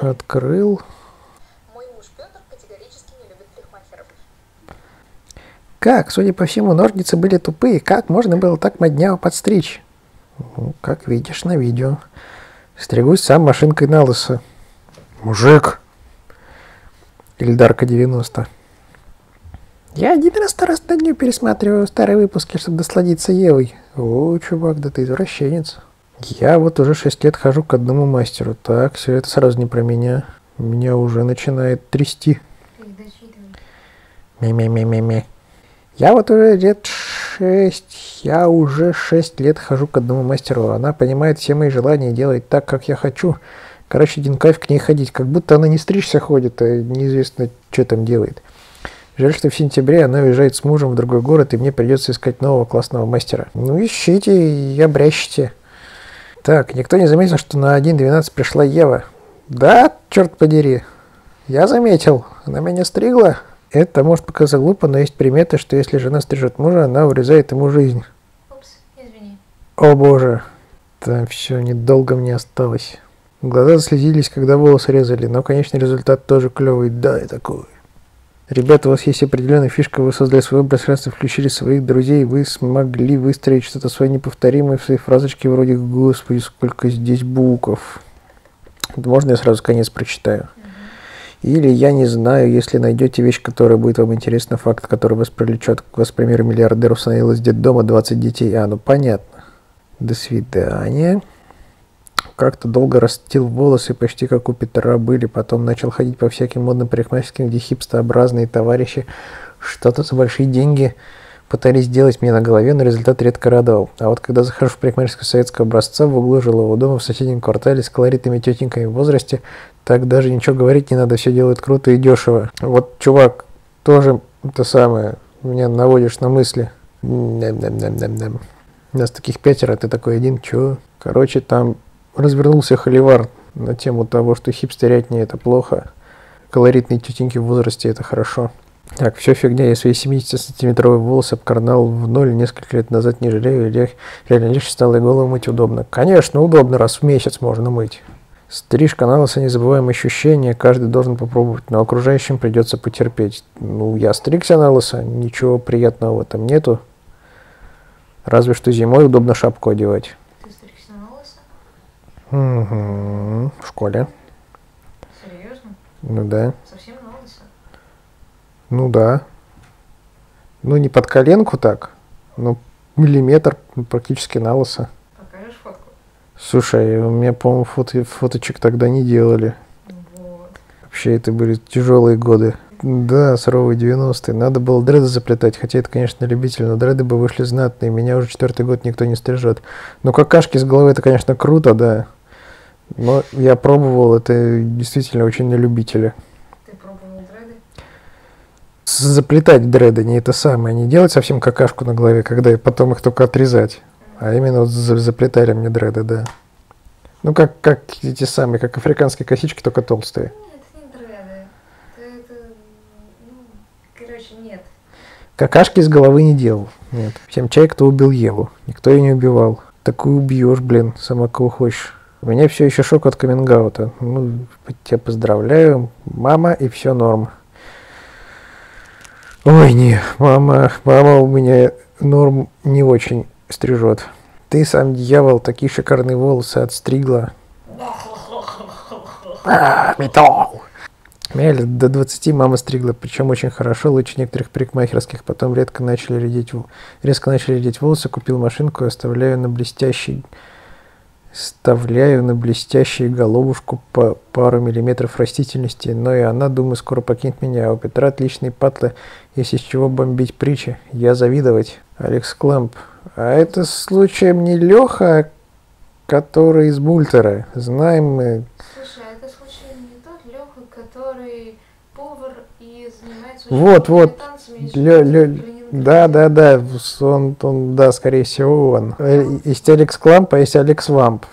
Открыл. Мой муж Петр категорически не любит парикмахеров. Как? Судя по всему, ножницы были тупые. Как можно было так модняво подстричь? Ну, как видишь на видео. Стригусь сам машинкой на лысо. Мужик. Ильдарка 90. Я 90 раз на дню пересматриваю старые выпуски, чтобы насладиться Евой. О, чувак, да ты извращенец. Я вот уже 6 лет хожу к одному мастеру. Так, все это сразу не про меня. Меня уже начинает трясти. Ми-ми-ми-ми-ми. Я вот уже шесть лет хожу к одному мастеру. Она понимает все мои желания и делает так, как я хочу. Короче, один кайф к ней ходить. Как будто она не стричься ходит, а неизвестно, что там делает. Жаль, что в сентябре она уезжает с мужем в другой город, и мне придется искать нового классного мастера. Ну, ищите и обрящите. Так, никто не заметил, что на 1.12 пришла Ева. Да, черт подери. Я заметил. Она меня стригла. Это может показаться глупо, но есть приметы, что если жена стрижет мужа, она урезает ему жизнь. Упс, извини. О боже. Там все, недолго мне осталось. Глаза заслезились, когда волосы резали, но конечный результат тоже клевый. Да, и такой. Ребята, у вас есть определенная фишка, вы создали свое пространство, включили своих друзей, вы смогли выстроить что-то свое неповторимое в своей фразочке вроде «Господи, сколько здесь букв». Можно я сразу конец прочитаю? Или «Я не знаю, если найдете вещь, которая будет вам интересна, факт, который вас привлечет, к вас, к примеру, миллиардер установил из детдома 20 детей». А, ну понятно. До свидания. Как-то долго растил волосы, почти как у Петра были. Потом начал ходить по всяким модным парикмахерским, где хипстообразные товарищи что-то за большие деньги пытались сделать мне на голове, но результат редко радовал. А вот когда захожу в парикмахерскую советского образца в углу жилого дома в соседнем квартале с колоритными тетеньками в возрасте, так даже ничего говорить не надо, все делают круто и дешево. Вот, чувак, тоже то самое, меня наводишь на мысли. У нас таких 5, а ты такой один, чё? Короче, там... Развернулся холивар на тему того, что хипстерять не это плохо. Колоритные тетеньки в возрасте это хорошо. Так, все фигня. Я свои 70-сантиметровые волосы обкарнал в ноль несколько лет назад, не жалею. Реально лишь стало и голову мыть удобно. Конечно, удобно, раз в месяц можно мыть. Стрижка на лысо — незабываемое ощущение, каждый должен попробовать, но окружающим придется потерпеть. Ну, я стригся на лысо, ничего приятного в этом нету. Разве что зимой удобно шапку одевать. Угу, в школе. Серьезно? Ну да. Совсем на лысо? Ну да. Ну не под коленку так, но миллиметр практически на лысо. Покажешь фотку? Слушай, у меня, по-моему, фоточек тогда не делали. Вот. Вообще это были тяжелые годы. Да, суровые 90-е. Надо было дреды заплетать, хотя это, конечно, любитель, но дреды бы вышли знатные. Меня уже 4-й год никто не стрижет. Но какашки с головы — это, конечно, круто, да. Но я пробовал, это действительно очень на любителя. Ты пробовал дреды? Заплетать дреды, не это самое. Не делать совсем какашку на голове, когда и потом их только отрезать. А именно вот заплетали мне дреды, да. Ну, как эти самые, как африканские косички, только толстые. Нет, не дреды. Это, ну, короче, нет. Какашки из головы не делал. Нет. Всем чай, кто убил Еву. Никто ее не убивал. Такую убьешь, блин, сама кого хочешь. У меня все еще шок от каминг-аута. Ну, тебя поздравляю, мама, и все норм. Ой, не, мама у меня норм не очень стрижет. Ты сам дьявол, такие шикарные волосы отстригла. Металл. Меня лет до 20 мама стригла, причем очень хорошо, лучше некоторых парикмахерских. Потом резко начали редеть волосы, купил машинку и Вставляю на блестящую головушку по пару миллиметров растительности, но и она, думаю, скоро покинет меня. А у Петра отличные патлы, если из чего бомбить притчи. Я завидовать. Алекс Клэмп. А это случаем не Леха, который из Мультера. Знаем мы... Слушай, а это случаем не тот Леха, который повар и занимается... Вот. Да, он, да, скорее всего, он. Есть Алекс Клэмп, а есть Алекс Вамп.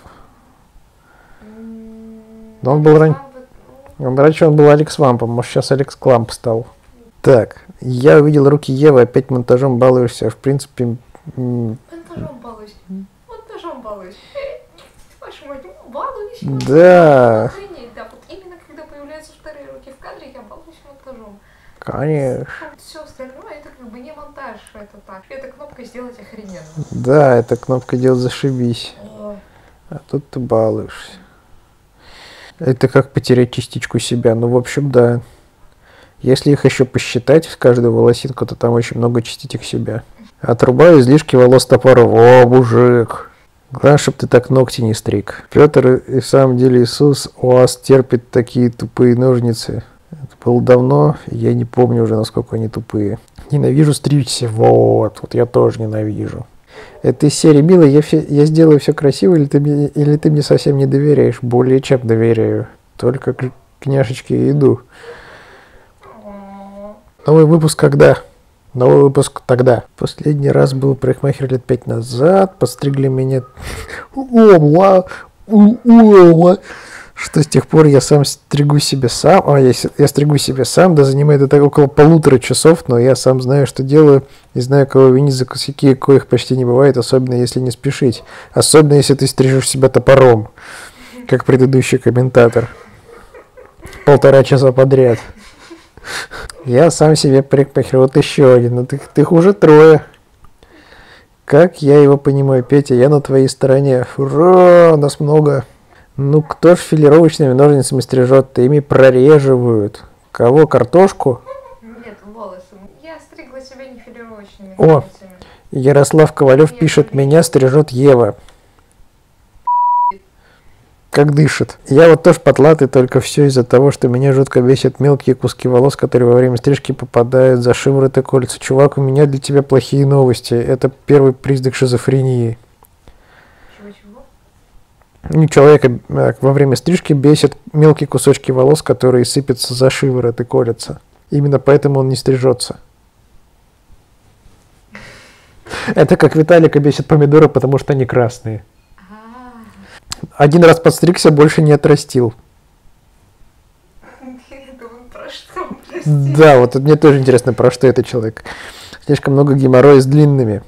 Но он был раньше он был Алекс Вампом, может, сейчас Алекс Клэмп стал. Так, я увидел руки Евы, опять монтажом балуешься, в принципе... Монтажом балуюсь. Вашу мать, балуюсь. Да. Охренеть, да, вот именно Конечно. Все остальное это как бы не монтаж, это так. Эта кнопка сделать охрененно. Да, эта кнопка делать зашибись. О. А тут ты балуешься. Это как потерять частичку себя. Ну, в общем, да. Если их еще посчитать в каждую волосинку, то там очень много частичек себя. Отрубаю излишки волос топором. О, мужик! Главное, чтобы ты так ногти не стриг. Петр и в самом деле Иисус у вас терпит такие тупые ножницы. Это было давно, я не помню уже, насколько они тупые. Ненавижу стричься. Вот я тоже ненавижу. Это из серии «Мила, я сделаю все красиво, или ты мне совсем не доверяешь?» Более чем доверяю. Только к княжечке иду. Новый выпуск когда? Новый выпуск тогда. Последний раз был парикмахер лет 5 назад. Подстригли меня... Что с тех пор я сам стригу себе сам. Я стригу себе сам, да, занимает это около 1,5 часа, но я сам знаю, что делаю, и знаю, кого винить за косяки, коих почти не бывает, особенно если не спешить. Особенно если ты стрижешь себя топором, как предыдущий комментатор. 1,5 часа подряд. Я сам себе парикмахер. Вот еще один. Ну, ты хуже 3. Как я его понимаю, Петя, я на твоей стороне. Ура, нас много. Ну, кто ж филировочными ножницами стрижет-то? Ими прореживают. Кого, картошку? Нет, волосы. Я стригла себя не филировочными ножницами. О, Ярослав Ковалев пишет, меня стрижет Ева. Как дышит. Я вот тоже потлатый, только все из-за того, что меня жутко бесят мелкие куски волос, которые во время стрижки попадают за шиворот и кольца. Чувак, у меня для тебя плохие новости. Это первый признак шизофрении. Человека во время стрижки бесят мелкие кусочки волос, которые сыпятся за шиворот и колятся. Именно поэтому он не стрижется. Это как Виталика бесит помидоры, потому что они красные. Один раз подстригся, больше не отрастил. Да, вот мне тоже интересно, про что это человек. Слишком много геморроя с длинными.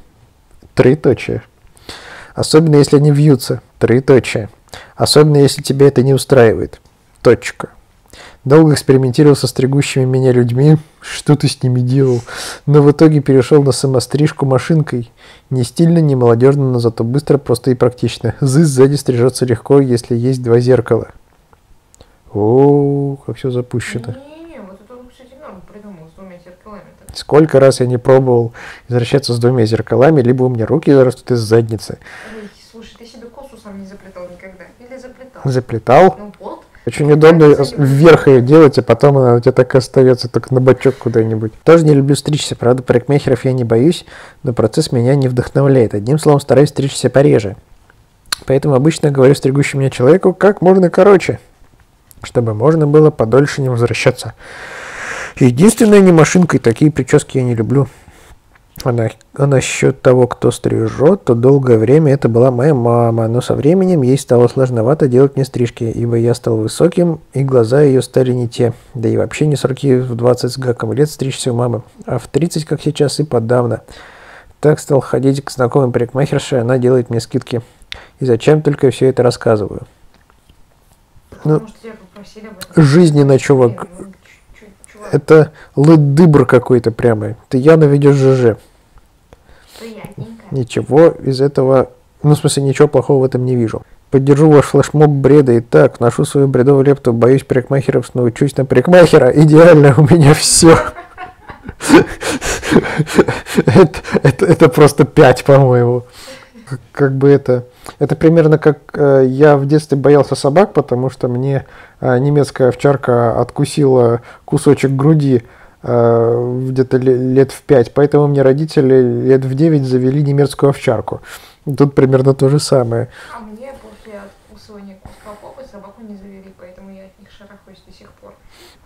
3 точки. Особенно, если они вьются. 3 точки. Особенно, если тебя это не устраивает. Точка. Долго экспериментировал со стригущими меня людьми. Что ты с ними делал? Но в итоге перешел на самострижку машинкой. Не стильно, не молодежно, но зато быстро, просто и практично. Зы сзади стрижется легко, если есть 2 зеркала. О, как все запущено. Не-не-не, вот это он, кстати, нам придумал с 2 зеркалами. Сколько раз я не пробовал возвращаться с 2 зеркалами, либо у меня руки растут из задницы. Ой, слушай, ты себе косу сам не заплетал никогда? Или заплетал? Заплетал. Ну вот. Очень удобно вверх ее делать, а потом она у тебя так и остается, только на бочок куда-нибудь. Тоже не люблю стричься, правда, парикмахеров я не боюсь, но процесс меня не вдохновляет. Одним словом, стараюсь стричься пореже. Поэтому обычно говорю стригущему меня человеку как можно короче, чтобы можно было подольше не возвращаться. Единственное, не машинкой, такие прически я не люблю. А насчет того, кто стрижет, то долгое время это была моя мама, но со временем ей стало сложновато делать мне стрижки, ибо я стал высоким, и глаза ее стали не те. Да и вообще не с руки в 20 с гаком лет стричься у мамы, а в 30, как сейчас, и подавно. Так стал ходить к знакомым парикмахерше, она делает мне скидки. И зачем только все это рассказываю? Ну, жизненно, чувак. Это лыдыбр какой-то прямо. Ты явно ведешь ЖЖ. Приятненько. Ничего из этого... Ну, в смысле, ничего плохого в этом не вижу. Поддержу ваш флешмоб бреда и так. Ношу свою бредовую лепту. Боюсь парикмахеров, снова учусь на парикмахера. Идеально у меня все. Это просто 5, по-моему. Как бы это... Это примерно как я в детстве боялся собак, потому что мне немецкая овчарка откусила кусочек груди где-то лет в 5, поэтому мне родители лет в 9 завели немецкую овчарку. Тут примерно то же самое. А мне после откусывания куска попы собаку не завели, поэтому я от них шарахаюсь до сих пор.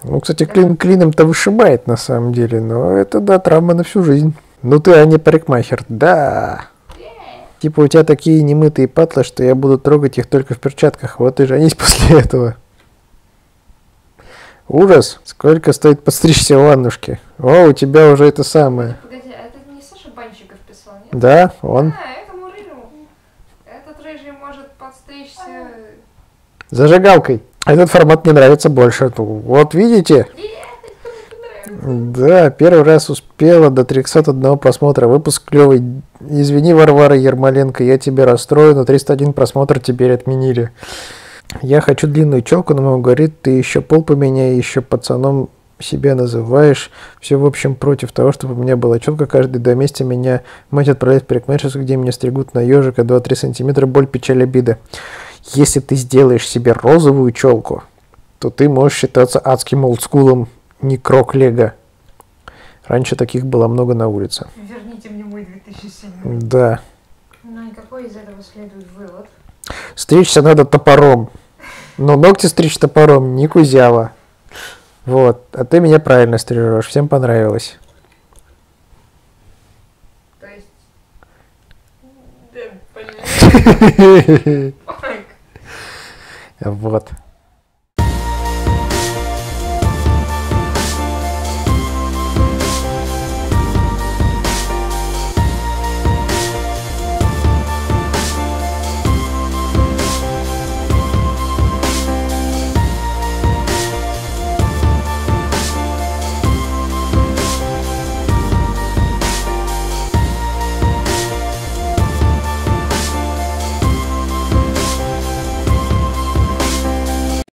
Ну, кстати, клином-то вышибает на самом деле, но это, да, травма на всю жизнь. Ну ты, а не парикмахер, да. Типа, у тебя такие немытые патлы, что я буду трогать их только в перчатках. Вот и женись после этого. Ужас. Сколько стоит подстричься в ваннушке? О, у тебя уже это самое. Погоди, а это не Саша Банщиков писал, нет? Да, он. А, этому рыжему. Этот рыжий может подстричься... Зажигалкой. Этот формат мне нравится больше. Вот видите? Да, первый раз успела до 301 просмотра. Выпуск клевый. Извини, Варвара Ермоленко, я тебя расстрою, но 301 просмотр теперь отменили. Я хочу длинную челку, но мама говорит, ты еще пол поменяй, еще пацаном себя называешь. Все, в общем, против того, чтобы у меня была челка. Каждый до месяца меня мать отправляет в парикмахерскую, где меня стригут на ежика 2-3 сантиметра. Боль, печаль, обида. Если ты сделаешь себе розовую челку, то ты можешь считаться адским олдскулом, не крок лего. Раньше таких было много на улице. Верните мне мой 2007. Да. Ну и какой из этого следует вывод? Стричься надо топором. Но ногти стричь топором не кузява. Вот. А ты меня правильно стрижешь. Всем понравилось. То есть... Да, понятно. Вот.